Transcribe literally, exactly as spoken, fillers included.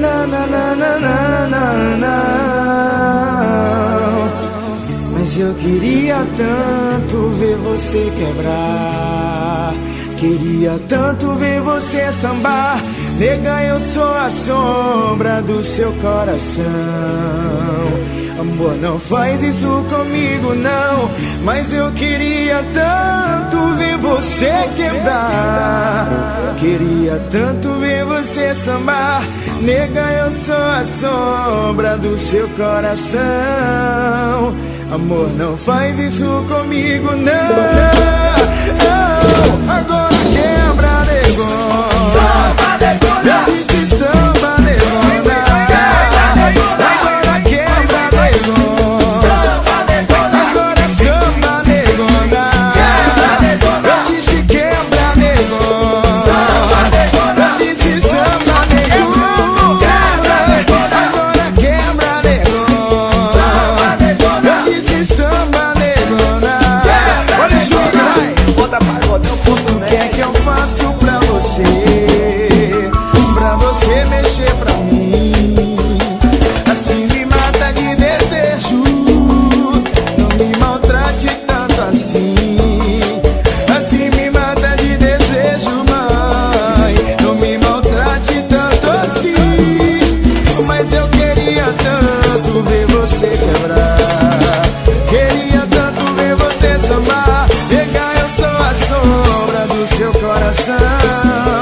Na na na na na na na. Mas eu queria tanto ver você quebrar, queria tanto ver você sambar. Nega, eu sou a sombra do seu coração. Amor, não faz isso comigo não. Mas eu queria tanto ver você quebrar, queria tanto ver você sambar. Nega, eu sou a sombra do seu coração. Amor, não faz isso comigo não. Oh, agora quebra, nego. Samba, negona. Eu disse samba, negona. Queria tanto ver você sambar, nega, eu sou a sombra do seu coração.